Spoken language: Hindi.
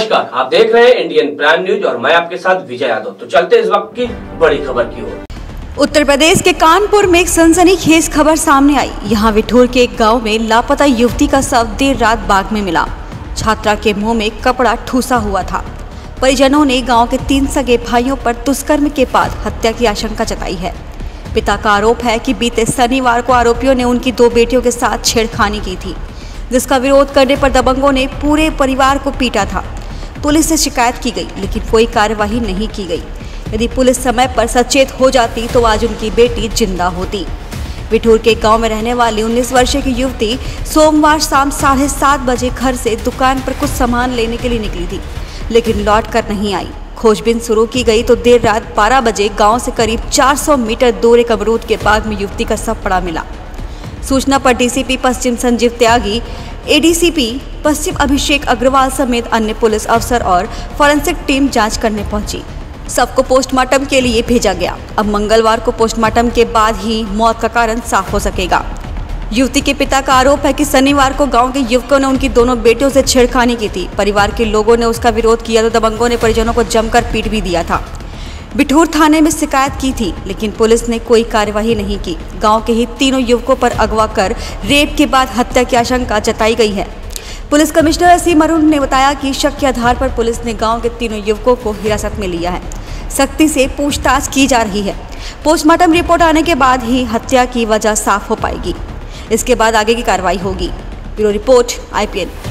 नमस्कार, आप देख रहे हैं इंडियन प्राइम न्यूज और मैं आपके साथ विजय यादव। तो चलते इस वक्त की बड़ी खबर की ओर। उत्तर प्रदेश के कानपुर में एक सनसनीखेज खबर सामने आई। यहां बिठूर के एक गांव में लापता युवती का शव देर रात बाग में मिला। छात्रा के मुंह में कपड़ा ठूसा हुआ था। परिजनों ने गाँव के 3 सगे भाइयों पर दुष्कर्म के बाद हत्या की आशंका जताई है। पिता का आरोप है कि बीते शनिवार को आरोपियों ने उनकी 2 बेटियों के साथ छेड़खानी की थी, जिसका विरोध करने पर दबंगों ने पूरे परिवार को पीटा था। पुलिस से शिकायत की गई, लेकिन कोई कार्यवाही नहीं की गई। यदि पुलिस समय पर सचेत हो जाती तो आज उनकी बेटी जिंदा होती। बिठूर के गांव में रहने वाली 19 वर्षीय की युवती सोमवार शाम 7:30 बजे घर से दुकान पर कुछ सामान लेने के लिए निकली थी, लेकिन लौट कर नहीं आई। खोजबीन शुरू की गई तो देर रात 12 बजे गाँव से करीब 400 मीटर दूर एक अमरूद के बाग में युवती का शव पड़ा मिला। सूचना पर डीसीपी पश्चिम संजीव त्यागी, एडीसीपी पश्चिम अभिषेक अग्रवाल समेत अन्य पुलिस अफसर और फॉरेंसिक टीम जांच करने पहुंची। सबको पोस्टमार्टम के लिए भेजा गया। अब मंगलवार को पोस्टमार्टम के बाद ही मौत का कारण साफ हो सकेगा। युवती के पिता का आरोप है कि शनिवार को गांव के युवकों ने उनकी 2 बेटियों से छेड़खानी की थी। परिवार के लोगों ने उसका विरोध किया तो दबंगों ने परिजनों को जमकर पीट भी दिया था। बिठूर थाने में शिकायत की थी, लेकिन पुलिस ने कोई कार्यवाही नहीं की। गांव के ही 3 युवकों पर अगवा कर रेप के बाद हत्या की आशंका जताई गई है। पुलिस कमिश्नर एसी मरुण ने बताया कि शक के आधार पर पुलिस ने गांव के 3 युवकों को हिरासत में लिया है। सख्ती से पूछताछ की जा रही है। पोस्टमार्टम रिपोर्ट आने के बाद ही हत्या की वजह साफ हो पाएगी। इसके बाद आगे की कार्रवाई होगी। Bureau report IPN।